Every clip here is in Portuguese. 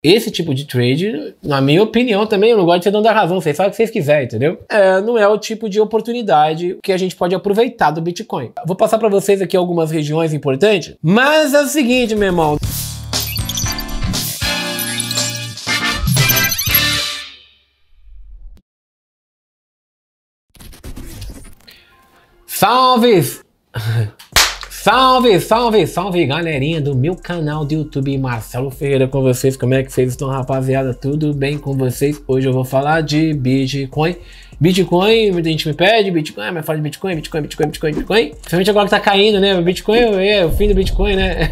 Esse tipo de trade, na minha opinião também, eu não gosto de ser dono da razão, vocês sabem o que vocês quiserem, entendeu? Não é o tipo de oportunidade que a gente pode aproveitar do Bitcoin. Vou passar para vocês aqui algumas regiões importantes, mas é o seguinte, meu irmão. Salves! Salve, salve, salve, galerinha do meu canal do YouTube, Marcelo Ferreira com vocês. Como é que vocês estão, rapaziada? Tudo bem com vocês? Hoje eu vou falar de Bitcoin. Bitcoin, muita gente me pede Bitcoin, mas fala de Bitcoin. Principalmente agora que tá caindo, né? Bitcoin é o fim do Bitcoin, né?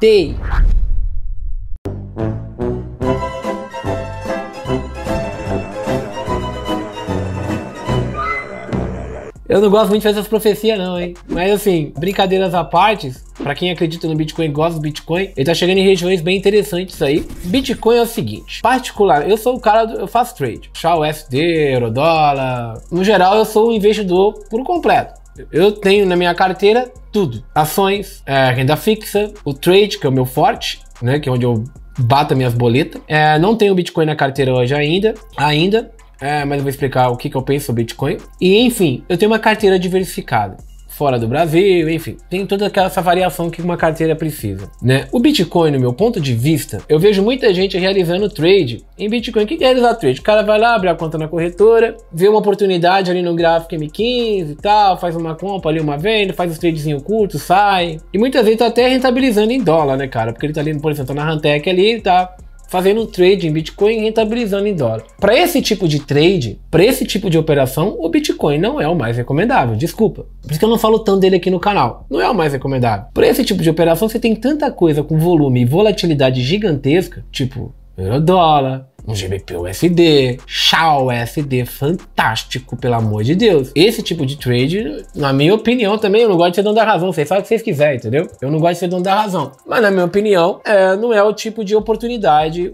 Tem. Eu não gosto muito de fazer essas profecias não, hein? Mas assim, brincadeiras à parte, pra quem acredita no Bitcoin e gosta do Bitcoin, ele tá chegando em regiões bem interessantes aí. Bitcoin é o seguinte, particular, eu sou o cara, eu faço trade. XAUUSD, eurodólar, no geral eu sou um investidor por completo. Eu tenho na minha carteira tudo. Ações, renda fixa, o trade, que é o meu forte, né? Que é onde eu bato minhas boletas. Não tenho Bitcoin na carteira hoje ainda. Mas eu vou explicar o que eu penso sobre Bitcoin. E enfim, eu tenho uma carteira diversificada, fora do Brasil, enfim. Tem toda aquela variação que uma carteira precisa, né? O Bitcoin, no meu ponto de vista, eu vejo muita gente realizando trade em Bitcoin. O que é realizar trade? O cara vai lá, abre a conta na corretora, vê uma oportunidade ali no gráfico M15 e tal, faz uma compra ali, uma venda, faz os tradezinho curto, sai. E muitas vezes tá até rentabilizando em dólar, né, cara? Porque ele tá ali, por exemplo, tá na Hantec ali, tá fazendo um trade em Bitcoin e rentabilizando em dólar. Para esse tipo de trade, para esse tipo de operação, o Bitcoin não é o mais recomendável, desculpa. Por isso que eu não falo tanto dele aqui no canal. Não é o mais recomendável. Para esse tipo de operação, você tem tanta coisa com volume e volatilidade gigantesca, tipo eurodólar, um GBPUSD, XAUUSD, fantástico, pelo amor de Deus. Esse tipo de trade, na minha opinião também, eu não gosto de ser dono da razão, vocês sabem o que vocês quiserem, entendeu? Eu não gosto de ser dono da razão. Mas na minha opinião, não é o tipo de oportunidade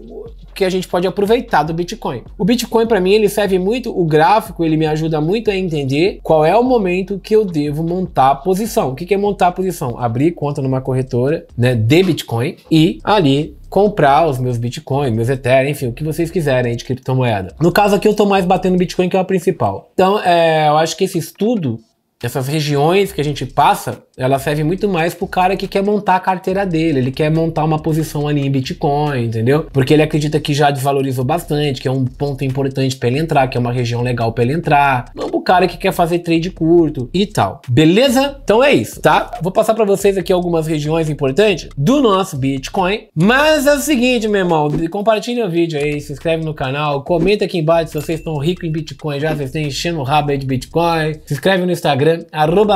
que a gente pode aproveitar do Bitcoin. O Bitcoin, para mim, ele serve muito, o gráfico, ele me ajuda muito a entender qual é o momento que eu devo montar a posição. O que é montar a posição? Abrir conta numa corretora, né, de Bitcoin e ali comprar os meus Bitcoin, meus Ethereum, enfim, o que vocês quiserem de criptomoeda. No caso aqui, eu tô mais batendo Bitcoin, que é a principal. Então, eu acho que esse estudo, essas regiões que a gente passa, ela serve muito mais pro cara que quer montar a carteira dele, ele quer montar uma posição ali em Bitcoin, entendeu? Porque ele acredita que já desvalorizou bastante, que é um ponto importante pra ele entrar, que é uma região legal pra ele entrar. Não pro cara que quer fazer trade curto e tal. Beleza? Então é isso, tá? Vou passar pra vocês aqui algumas regiões importantes do nosso Bitcoin. Mas é o seguinte, meu irmão, compartilha o vídeo aí, se inscreve no canal, comenta aqui embaixo se vocês estão ricos em Bitcoin já, vocês estão enchendo o rabo aí de Bitcoin. Se inscreve no Instagram,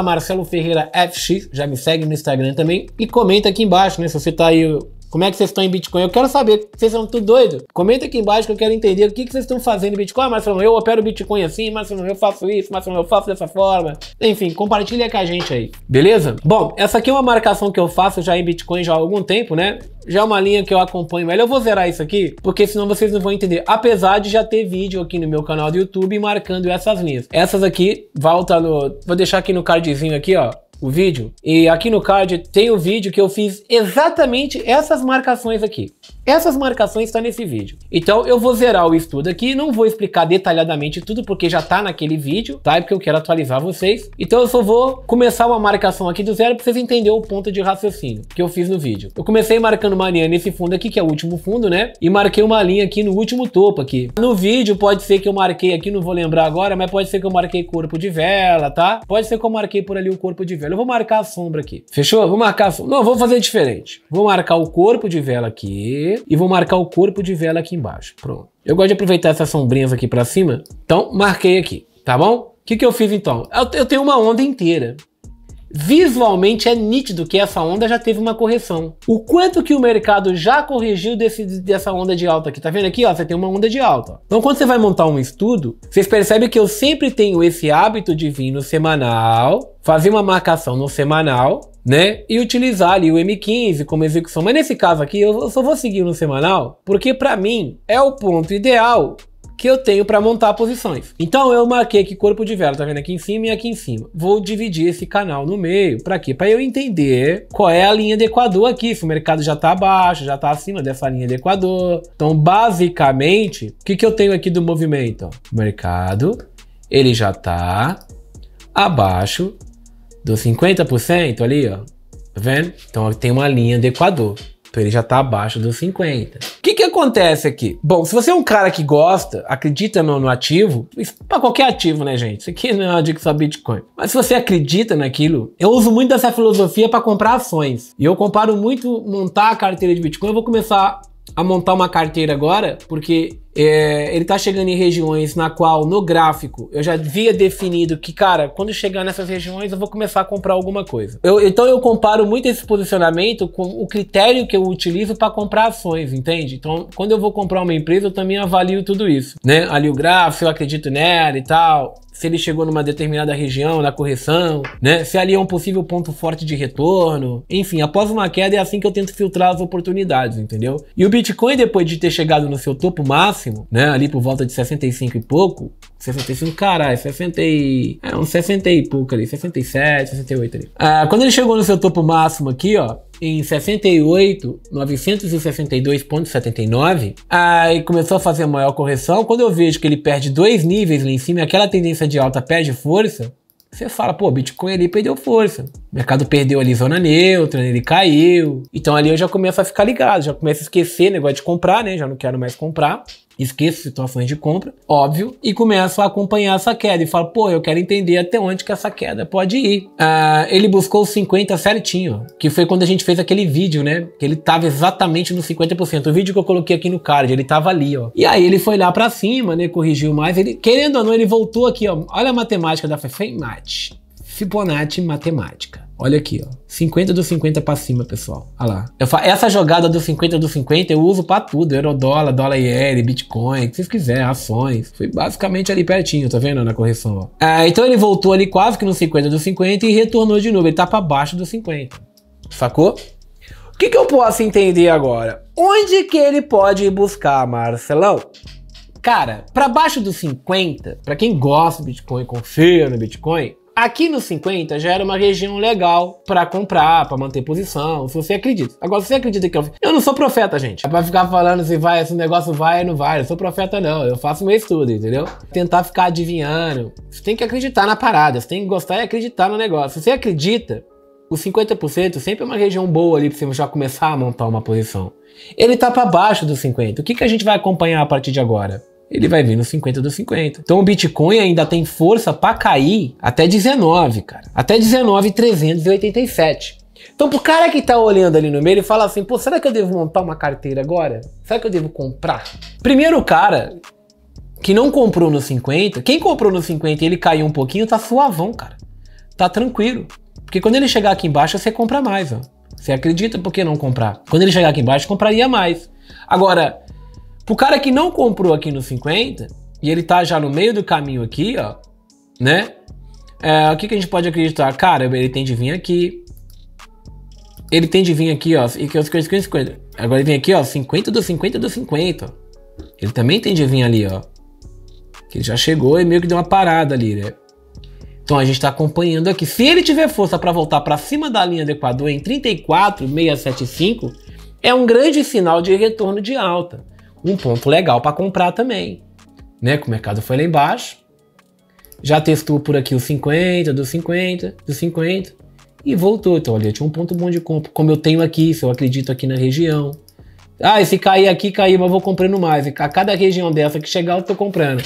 @marceloferreirafx, já me segue no Instagram também, e comenta aqui embaixo, né, se você tá aí, como é que vocês estão em Bitcoin, eu quero saber, vocês são tudo doido? Comenta aqui embaixo que eu quero entender o que vocês estão fazendo em Bitcoin. Marcelo, eu opero Bitcoin assim, Marcelo, eu faço isso, Marcelo, eu faço dessa forma, enfim, compartilha com a gente aí, beleza? Bom, essa aqui é uma marcação que eu faço já em Bitcoin já há algum tempo, né? Já é uma linha que eu acompanho, mas eu vou zerar isso aqui, porque senão vocês não vão entender. Apesar de já ter vídeo aqui no meu canal do YouTube marcando essas linhas. Essas aqui, volta no... Vou deixar aqui no cardzinho aqui, ó, o vídeo. E aqui no card tem o vídeo que eu fiz exatamente essas marcações aqui. Essas marcações estão nesse vídeo. Então eu vou zerar o estudo aqui, não vou explicar detalhadamente tudo porque já tá naquele vídeo, tá? Porque eu quero atualizar vocês. Então eu só vou começar uma marcação aqui do zero para vocês entenderem o ponto de raciocínio que eu fiz no vídeo. Eu comecei marcando uma linha nesse fundo aqui, que é o último fundo, né? E marquei uma linha aqui no último topo aqui. No vídeo pode ser que eu marquei aqui, não vou lembrar agora, mas pode ser que eu marquei corpo de vela, tá? Pode ser que eu marquei por ali o corpo de vela. Eu vou marcar a sombra aqui. Fechou? Vou marcar a sombra. Não, vou fazer diferente. Vou marcar o corpo de vela aqui. E vou marcar o corpo de vela aqui embaixo. Pronto. Eu gosto de aproveitar essas sombrinhas aqui pra cima. Então, marquei aqui, tá bom? O que que eu fiz então? Eu tenho uma onda inteira. Visualmente é nítido que essa onda já teve uma correção. O quanto que o mercado já corrigiu dessa onda de alta aqui. Tá vendo aqui, ó? Você tem uma onda de alta. Então, quando você vai montar um estudo, vocês percebem que eu sempre tenho esse hábito de vir no semanal, fazer uma marcação no semanal, né? E utilizar ali o M15 como execução. Mas nesse caso aqui, eu só vou seguir no semanal, porque para mim é o ponto ideal que eu tenho para montar posições. Então eu marquei aqui corpo de vela, tá vendo aqui em cima e aqui em cima. Vou dividir esse canal no meio, para quê? Para eu entender qual é a linha de Equador aqui, se o mercado já tá abaixo, já tá acima dessa linha de Equador. Então basicamente, o que eu tenho aqui do movimento? O mercado, ele já tá abaixo dos 50% ali, ó. Tá vendo? Então tem uma linha de Equador. Então ele já tá abaixo dos 50. O que acontece aqui? Bom, se você é um cara que gosta, acredita no ativo, isso pra qualquer ativo, né, gente? Isso aqui não é uma dica só Bitcoin. Mas se você acredita naquilo, eu uso muito dessa filosofia para comprar ações. E eu comparo muito montar a carteira de Bitcoin. Eu vou começar a montar uma carteira agora, porque ele tá chegando em regiões na qual no gráfico eu já havia definido que, cara, quando chegar nessas regiões eu vou começar a comprar alguma coisa. Então eu comparo muito esse posicionamento com o critério que eu utilizo para comprar ações, entende? Então quando eu vou comprar uma empresa eu também avalio tudo isso, né? Ali o gráfico, eu acredito nela e tal, se ele chegou numa determinada região, na correção, né? Se ali é um possível ponto forte de retorno. Enfim, após uma queda é assim que eu tento filtrar as oportunidades, entendeu? E o Bitcoin, depois de ter chegado no seu topo máximo, né? Ali por volta de 65 e pouco, 65, caralho, 60 e... É, uns 60 e pouco ali, 67, 68 ali. Ah, quando ele chegou no seu topo máximo aqui, ó, em 68.962,79, aí começou a fazer maior correção. Quando eu vejo que ele perde dois níveis lá em cima, aquela tendência de alta perde força, você fala, pô, Bitcoin ali perdeu força. O mercado perdeu ali zona neutra, ele caiu. Então ali eu já começo a ficar ligado, já começo a esquecer negócio de comprar, né? Já não quero mais comprar. Esqueço situações de compra, óbvio, e começo a acompanhar essa queda e falo, pô, eu quero entender até onde que essa queda pode ir. Ele buscou os 50 certinho, que foi quando a gente fez aquele vídeo, né? Que ele tava exatamente no 50%. O vídeo que eu coloquei aqui no card, ele tava ali, ó. E aí ele foi lá pra cima, né? Corrigiu mais. Ele, querendo ou não, ele voltou aqui, ó. Olha a matemática da Fibonacci. Fibonacci matemática. Olha aqui, ó. 50 do 50 pra cima, pessoal. Olha lá. Eu falo, essa jogada do 50 do 50 eu uso pra tudo. Eurodólar, dólar IL, Bitcoin, o que vocês quiserem, ações. Foi basicamente ali pertinho, tá vendo? Na correção, ó. Então ele voltou ali quase que no 50 do 50 e retornou de novo. Ele tá pra baixo do 50. Sacou? O que eu posso entender agora? Onde que ele pode ir buscar, Marcelão? Cara, pra baixo do 50, pra quem gosta do Bitcoin, confia no Bitcoin... Aqui no 50 já era uma região legal para comprar, para manter posição, se você acredita. Agora, se você acredita que eu não sou profeta, gente. É pra ficar falando se vai, se o negócio vai ou não vai. Eu não sou profeta, não. Eu faço meu estudo, entendeu? Tentar ficar adivinhando. Você tem que acreditar na parada, você tem que gostar e acreditar no negócio. Se você acredita, o 50% sempre é uma região boa ali para você já começar a montar uma posição. Ele tá para baixo do 50. O que a gente vai acompanhar a partir de agora? Ele vai vir no 50 do 50. Então o Bitcoin ainda tem força para cair até 19, cara. Até 19.387. Então pro cara que tá olhando ali no meio, ele fala assim, pô, será que eu devo montar uma carteira agora? Será que eu devo comprar? Primeiro o cara que não comprou no 50, quem comprou no 50 e ele caiu um pouquinho, tá suavão, cara. Tá tranquilo. Porque quando ele chegar aqui embaixo, você compra mais, ó. Você acredita, por que não comprar? Quando ele chegar aqui embaixo, compraria mais. Agora... O cara que não comprou aqui no 50 e ele tá já no meio do caminho aqui, ó, né? O que a gente pode acreditar? Cara, ele tem de vir aqui. Ele tem de vir aqui, ó. Agora ele vem aqui, ó. 50 do 50 do 50. Ele também tem de vir ali, ó. Que ele já chegou e meio que deu uma parada ali, né? Então a gente tá acompanhando aqui. Se ele tiver força para voltar para cima da linha do Equador em 34,675, é um grande sinal de retorno de alta. Um ponto legal para comprar também, né? Que o mercado foi lá embaixo, já testou por aqui os 50, do 50, do 50 e voltou. Então, olha, tinha um ponto bom de compra, como eu tenho aqui, se eu acredito aqui na região. Ah, e se cair aqui, cair, mas eu vou comprando mais. A cada região dessa que chegar, eu tô comprando.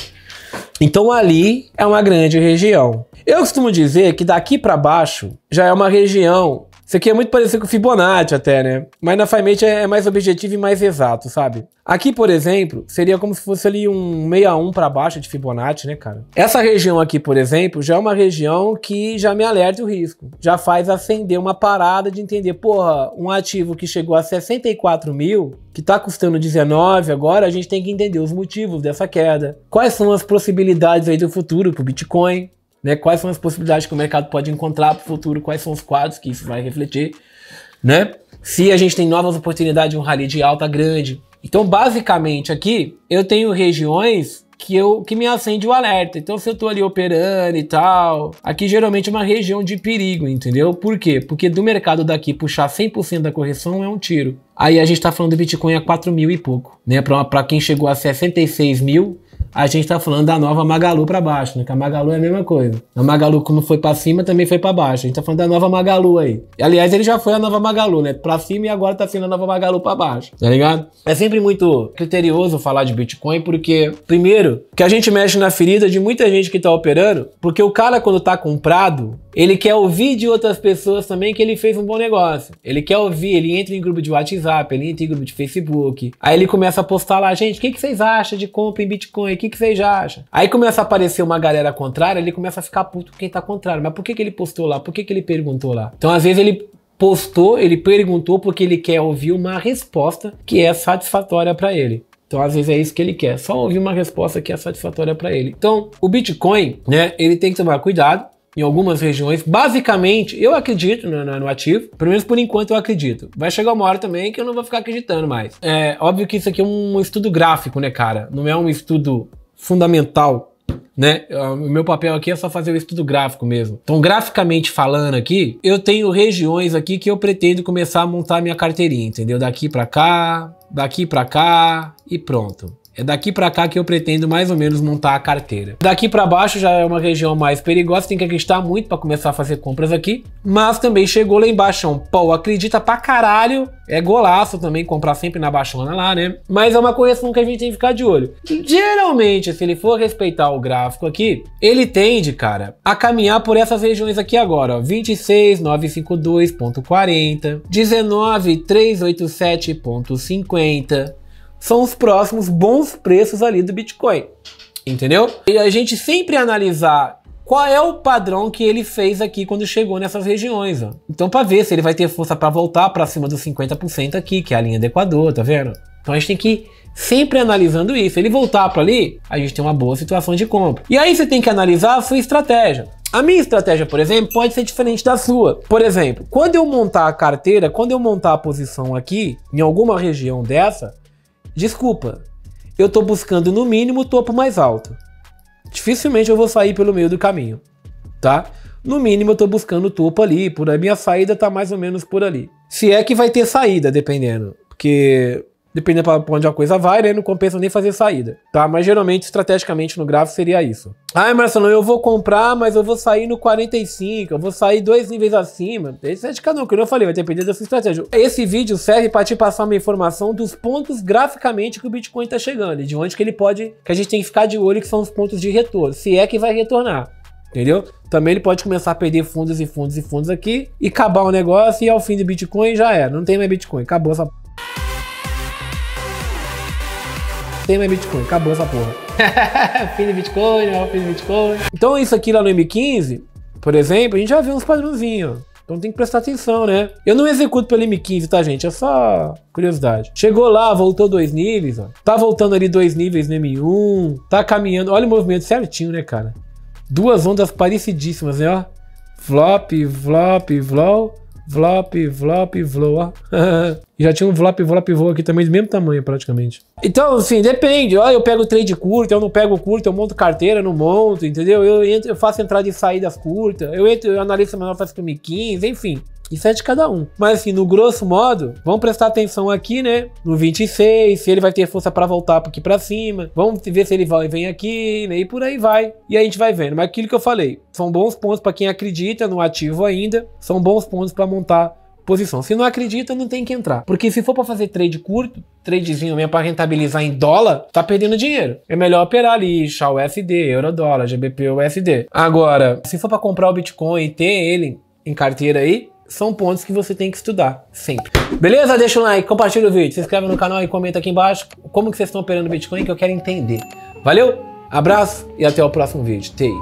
Então, ali é uma grande região. Eu costumo dizer que daqui para baixo já é uma região. Isso aqui é muito parecido com o Fibonacci até, né? Mas na FiMate é mais objetivo e mais exato, sabe? Aqui, por exemplo, seria como se fosse ali um 61 para baixo de Fibonacci, né, cara? Essa região aqui, por exemplo, já é uma região que já me alerta o risco. Já faz acender uma parada de entender, porra, um ativo que chegou a 64 mil, que tá custando 19 agora, a gente tem que entender os motivos dessa queda. Quais são as possibilidades aí do futuro pro Bitcoin? Né, quais são as possibilidades que o mercado pode encontrar para o futuro, quais são os quadros que isso vai refletir, né? Se a gente tem novas oportunidades de um rally de alta grande. Então, basicamente, aqui eu tenho regiões que me acende o alerta. Então, se eu tô ali operando e tal, aqui geralmente é uma região de perigo, entendeu? Por quê? Porque do mercado daqui puxar 100% da correção é um tiro. Aí a gente tá falando do Bitcoin a 4 mil e pouco, né? Pra quem chegou a 66 mil, a gente tá falando da nova Magalu pra baixo, né? Que a Magalu é a mesma coisa. A Magalu, como foi pra cima, também foi pra baixo. A gente tá falando da nova Magalu aí. Aliás, ele já foi a nova Magalu, né? Pra cima e agora tá sendo a nova Magalu pra baixo, tá ligado? É sempre muito criterioso falar de Bitcoin porque, primeiro, que a gente mexe na ferida de muita gente que tá operando, porque o cara, quando tá comprado, ele quer ouvir de outras pessoas também que ele fez um bom negócio. Ele quer ouvir, ele entra em grupo de WhatsApp, ele entra em grupo de Facebook. Aí ele começa a postar lá, gente, o que vocês acham de compra em Bitcoin? O que vocês acham? Aí começa a aparecer uma galera contrária, ele começa a ficar puto com quem tá contrário. Mas por que ele postou lá? Por que ele perguntou lá? Então, às vezes, ele postou, ele perguntou porque ele quer ouvir uma resposta que é satisfatória para ele. Então, às vezes, é isso que ele quer. Só ouvir uma resposta que é satisfatória para ele. Então, o Bitcoin, né, ele tem que tomar cuidado em algumas regiões. Basicamente, eu acredito no ativo, pelo menos por enquanto eu acredito. Vai chegar uma hora também que eu não vou ficar acreditando mais. É óbvio que isso aqui é um estudo gráfico, né, cara? Não é um estudo fundamental, né? O meu papel aqui é só fazer o estudo gráfico mesmo. Então, graficamente falando aqui, eu tenho regiões aqui que eu pretendo começar a montar minha carteirinha, entendeu? Daqui pra cá e pronto. É daqui pra cá que eu pretendo mais ou menos montar a carteira. Daqui pra baixo já é uma região mais perigosa, tem que acreditar muito pra começar a fazer compras aqui. Mas também chegou lá embaixo, pô, acredita pra caralho. É golaço também comprar sempre na baixona lá, né? Mas é uma correção que a gente tem que ficar de olho. Geralmente, se ele for respeitar o gráfico aqui, ele tende, cara, a caminhar por essas regiões aqui agora, ó. 26.952.40, 19.387.50... são os próximos bons preços ali do Bitcoin, entendeu? E a gente sempre analisar qual é o padrão que ele fez aqui quando chegou nessas regiões, ó. Então, para ver se ele vai ter força para voltar para cima dos 50% aqui, que é a linha do Equador, tá vendo? Então, a gente tem que ir sempre analisando isso. Ele voltar para ali, a gente tem uma boa situação de compra. E aí você tem que analisar a sua estratégia. A minha estratégia, por exemplo, pode ser diferente da sua. Por exemplo, quando eu montar a carteira, quando eu montar a posição aqui, em alguma região dessa, desculpa, eu tô buscando no mínimo o topo mais alto. Dificilmente eu vou sair pelo meio do caminho, tá? No mínimo eu tô buscando o topo ali, por a minha saída tá mais ou menos por ali. Se é que vai ter saída, dependendo. Porque dependendo pra onde a coisa vai, né? Não compensa nem fazer saída, tá? Mas geralmente, estrategicamente no gráfico seria isso. Ai, Marcelo, eu vou comprar, mas eu vou sair no 45, eu vou sair 2 níveis acima. Esse é de cada um, que eu falei, vai depender da sua estratégia. Esse vídeo serve para te passar uma informação dos pontos graficamente que o Bitcoin tá chegando e de onde que ele pode, que a gente tem que ficar de olho, que são os pontos de retorno, se é que vai retornar, entendeu? Também ele pode começar a perder fundos e fundos e fundos aqui e acabar o negócio e ao fim do Bitcoin já era, não tem mais Bitcoin, acabou essa porra. Tem mais Bitcoin, acabou essa porra. Fim de Bitcoin, ó, fim de Bitcoin. Então isso aqui lá no M15, por exemplo, a gente já viu uns padrãozinhos. Então tem que prestar atenção, né? Eu não executo pelo M15, tá, gente? É só curiosidade. Chegou lá, voltou 2 níveis, ó. Tá voltando ali 2 níveis no M1. Tá caminhando. Olha o movimento certinho, né, cara? Duas ondas parecidíssimas, né, ó. Flop, flop, flop. Vlop, vlop, vloa. Já tinha um vlop, vlop, voa aqui também, do mesmo tamanho praticamente. Então, assim, depende. Ó, eu pego trade curto, eu não pego curto, eu monto carteira, não monto, entendeu? Eu faço entrada e saídas curtas, eu analiso menor, faço com 15, enfim. Isso é de cada um. Mas, assim, no grosso modo, vamos prestar atenção aqui, né? No 26, se ele vai ter força pra voltar aqui pra cima. Vamos ver se ele vai, vem aqui, né? E por aí vai. E a gente vai vendo. Mas aquilo que eu falei, são bons pontos pra quem acredita no ativo ainda. São bons pontos pra montar posição. Se não acredita, não tem que entrar. Porque se for pra fazer trade curto, tradezinho mesmo pra rentabilizar em dólar, tá perdendo dinheiro. É melhor operar ali, XAUUSD, Eurodólar, GBPUSD. Agora, se for pra comprar o Bitcoin e ter ele em carteira aí, são pontos que você tem que estudar, sempre. Beleza? Deixa um like, compartilha o vídeo, se inscreve no canal e comenta aqui embaixo como que vocês estão operando o Bitcoin, que eu quero entender. Valeu, abraço e até o próximo vídeo. Tchau.